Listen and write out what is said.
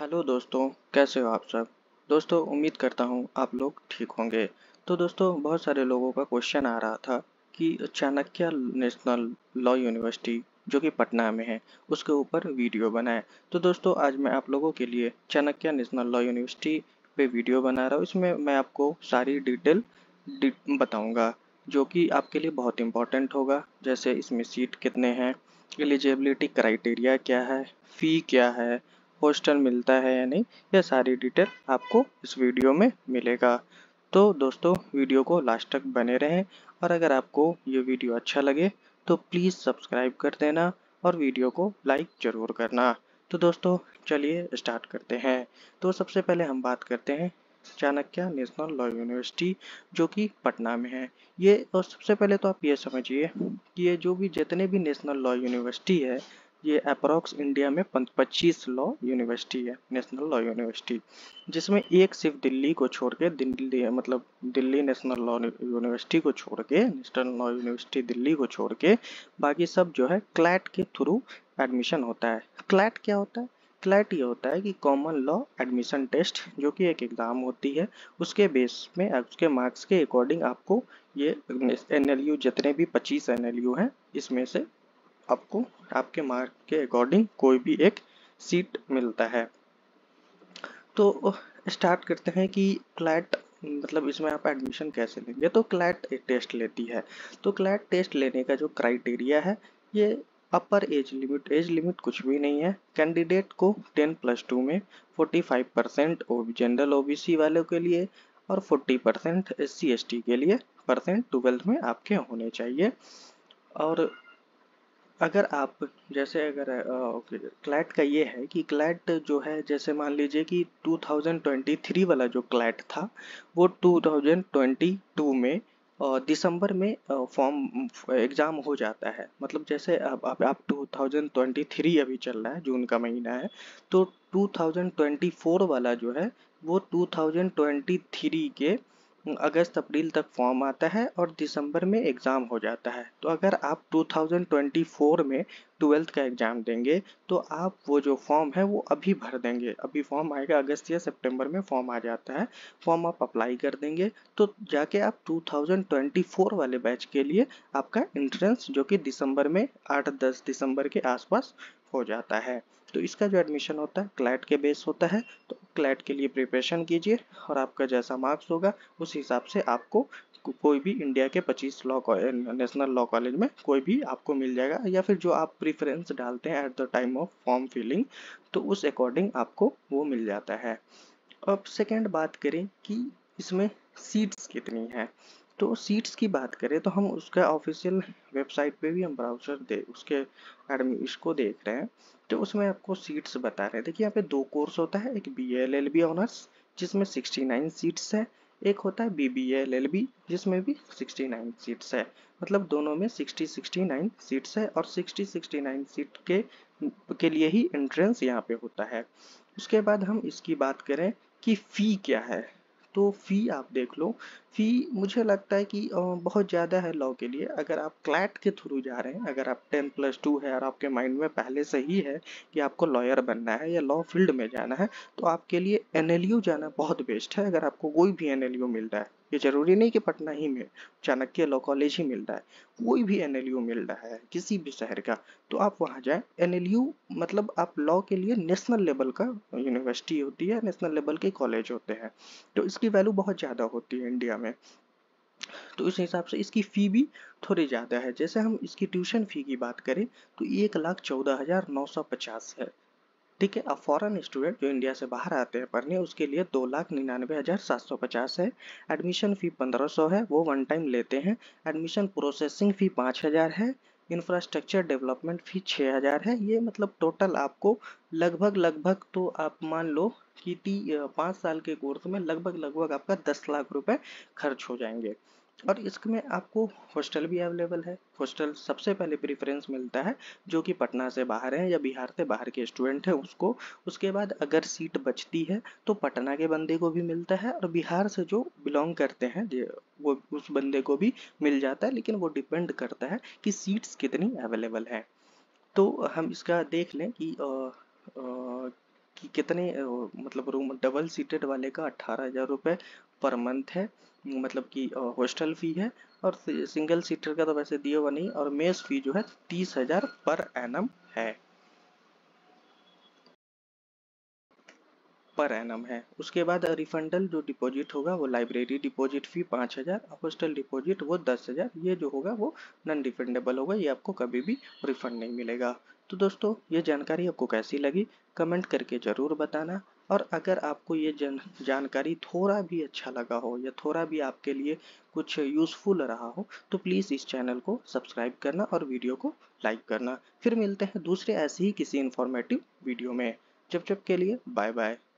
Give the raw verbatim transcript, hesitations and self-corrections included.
Hello दोस्तों, कैसे हो आप सब। दोस्तों उम्मीद करता हूँ आप लोग ठीक होंगे। तो दोस्तों बहुत सारे लोगों का क्वेश्चन आ रहा था कि चाणक्य नेशनल लॉ यूनिवर्सिटी जो कि पटना में है उसके ऊपर वीडियो बनाए। तो दोस्तों आज मैं आप लोगों के लिए चाणक्य नेशनल लॉ यूनिवर्सिटी पे वीडियो बना रहा हूँ। इसमें मैं आपको सारी डिटेल बताऊँगा जो कि आपके लिए बहुत इम्पोर्टेंट होगा। जैसे इसमें सीट कितने हैं, एलिजिबिलिटी क्राइटेरिया क्या है, फ़ी क्या है, हॉस्टल मिलता है या नहीं, यह सारी डिटेल आपको इस वीडियो में मिलेगा। तो दोस्तों वीडियो को लास्ट तक बने रहें और अगर आपको ये वीडियो अच्छा लगे तो प्लीज़ सब्सक्राइब कर देना और वीडियो को लाइक ज़रूर करना। तो दोस्तों चलिए स्टार्ट करते हैं। तो सबसे पहले हम बात करते हैं चाणक्य नेशनल लॉ यूनिवर्सिटी जो कि पटना में है ये। और सबसे पहले तो आप ये समझिए कि ये जो भी जितने भी नेशनल लॉ यूनिवर्सिटी है ये अप्रॉक्स इंडिया में पच्चीस लॉ यूनिवर्सिटी है, नेशनल लॉ यूनिवर्सिटी, जिसमें एक सिर्फ दिल्ली को छोड़ के, दिल्ली मतलब दिल्ली नेशनल लॉ यूनिवर्सिटी को छोड़ के, नेशनल लॉ यूनिवर्सिटी दिल्ली को छोड़ के बाकी सब जो है क्लैट के थ्रू एडमिशन होता है। क्लैट क्या होता है? क्लैट ये होता है कि कॉमन लॉ एडमिशन टेस्ट, जो कि एक एग्ज़ाम होती है, उसके बेस में उसके मार्क्स के अकॉर्डिंग आपको ये एन एल यू जितने भी पच्चीस एन एल यू हैं इसमें से आपको आपके मार्क के अकॉर्डिंग कोई भी एक सीट मिलता है। तो स्टार्ट करते हैं कि क्लैट मतलब इसमें आप एडमिशन कैसे लेंगे। तो क्लैट एक टेस्ट लेती है। तो क्लैट टेस्ट लेने का जो क्राइटेरिया है ये upper age limit, age limit कुछ भी नहीं है। कैंडिडेट को टेन प्लस टू में पैंतालीस परसेंट जनरल ओबीसी वालों के लिए और चालीस percent S C S T के लिए परसेंट ट्वेल्थ में आपके होने चाहिए। और अगर आप जैसे अगर ओके क्लैट का ये है कि क्लैट जो है जैसे मान लीजिए कि दो हज़ार तेईस वाला जो क्लैट था वो दो हज़ार बाईस में दिसंबर में फॉर्म एग्ज़ाम हो जाता है। मतलब जैसे अब आप, आप दो हज़ार तेईस अभी चल रहा है, जून का महीना है, तो दो हज़ार चौबीस वाला जो है वो दो हज़ार तेईस के अगस्त अप्रैल तक फॉर्म आता है और दिसंबर में एग्ज़ाम हो जाता है। तो अगर आप दो हज़ार चौबीस में ट्वेल्थ का एग्ज़ाम देंगे तो आप वो जो फॉर्म है वो अभी भर देंगे। अभी फॉर्म आएगा, अगस्त या सितंबर में फॉर्म आ जाता है, फॉर्म आप अप्लाई कर देंगे तो जाके आप दो हज़ार चौबीस वाले बैच के लिए आपका एंट्रेंस जो कि दिसंबर में आठ दस दिसंबर के आसपास हो जाता है। तो इसका जो एडमिशन होता है क्लैट के बेस होता है। तो क्लैट के लिए प्रिपरेशन कीजिए और आपका जैसा मार्क्स होगा उस हिसाब से आपको कोई भी इंडिया के पच्चीस लॉ नेशनल लॉ कॉलेज में कोई भी आपको मिल जाएगा, या फिर जो आप प्रिफरेंस डालते हैं at the time of form filling तो उस अकॉर्डिंग आपको वो मिल जाता है। अब सेकेंड बात करें कि इसमें सीट्स कितनी है। तो सीट्स की बात करें तो हम उसका ऑफिशियल वेबसाइट पे भी हम ब्राउज़र दे उसके एडमिशन को देख रहे हैं तो उसमें आपको सीट्स बता रहे हैं। देखिए यहाँ पे दो कोर्स होता है, एक B L L B honours जिसमें उनहत्तर सीट्स है, एक होता है B B L L B जिसमें भी उनहत्तर सीट्स है। मतलब दोनों में साठ उनहत्तर सीट्स है और साठ उनहत्तर सीट के के लिए ही एंट्रेंस यहाँ पे होता है। उसके बाद हम इसकी बात करें कि फ़ी क्या है। तो फ़ी आप देख लो, फ़ी मुझे लगता है कि बहुत ज़्यादा है लॉ के लिए। अगर आप क्लैट के थ्रू जा रहे हैं, अगर आप दस प्लस टू है और आपके माइंड में पहले से ही है कि आपको लॉयर बनना है या लॉ फील्ड में जाना है तो आपके लिए एन एल यू जाना बहुत बेस्ट है। अगर आपको कोई भी एन एल यू मिल रहा है, ये जरूरी नहीं कि पटना ही में चाणक्य लॉ कॉलेज ही मिल रहा है, कोई भी एन एल यू मिल रहा है किसी भी शहर का तो आप वहाँ जाएं। एन एल यू मतलब आप लॉ के लिए नेशनल लेवल का यूनिवर्सिटी होती है, नेशनल लेवल के कॉलेज होते हैं तो इसकी वैल्यू बहुत ज़्यादा होती है इंडिया में। तो इस हिसाब से इसकी फ़ी भी थोड़ी ज़्यादा है। जैसे हम इसकी ट्यूशन फ़ी की बात करें तो एक लाख चौदह हज़ार नौ सौ पचास है। ठीक है, अब फॉरेन स्टूडेंट जो इंडिया से बाहर आते हैं पढ़ने उसके लिए दो लाख निन्यानवे हज़ार सात सौ पचास है। एडमिशन फ़ी पंद्रह सौ है, वो वन टाइम लेते हैं। एडमिशन प्रोसेसिंग फ़ी पाँच हज़ार है। इंफ्रास्ट्रक्चर डेवलपमेंट फ़ी छः हज़ार है। ये मतलब टोटल आपको लगभग लगभग तो आप मान लो कि ती पाँच साल के कोर्स में लगभग लगभग आपका दस लाख रुपए खर्च हो जाएंगे। और इसमें आपको हॉस्टल भी अवेलेबल है। हॉस्टल सबसे पहले प्रेफरेंस मिलता है जो कि पटना से बाहर है या बिहार से बाहर के स्टूडेंट हैं उसको। उसके बाद अगर सीट बचती है तो पटना के बंदे को भी मिलता है और बिहार से जो बिलोंग करते हैं वो उस बंदे को भी मिल जाता है, लेकिन वो डिपेंड करता है कि सीट्स कितनी अवेलेबल हैं। तो हम इसका देख लें कि आ, आ, कि कितने मतलब रूम डबल सीटेड वाले का अट्ठारह हजार रुपये पर मंथ है, मतलब कि हॉस्टल फी है, और सिंगल सीटर का तो वैसे दिया हुआ नहीं, और मेस फी जो है तीस हजार पर एनम है पर एनम है। उसके बाद रिफंडल जो डिपॉजिट होगा वो लाइब्रेरी डिपॉजिट फी पाँच हजार, हॉस्टल डिपॉजिट वो दस हजार, ये जो होगा वो नॉन रिफंडेबल होगा, ये आपको कभी भी रिफंड नहीं मिलेगा। तो दोस्तों ये जानकारी आपको कैसी लगी कमेंट करके जरूर बताना, और अगर आपको ये जन, जानकारी थोड़ा भी अच्छा लगा हो या थोड़ा भी आपके लिए कुछ यूज़फुल रहा हो तो प्लीज़ इस चैनल को सब्सक्राइब करना और वीडियो को लाइक करना। फिर मिलते हैं दूसरे ऐसे ही किसी इन्फॉर्मेटिव वीडियो में, जब जब के लिए बाय बाय।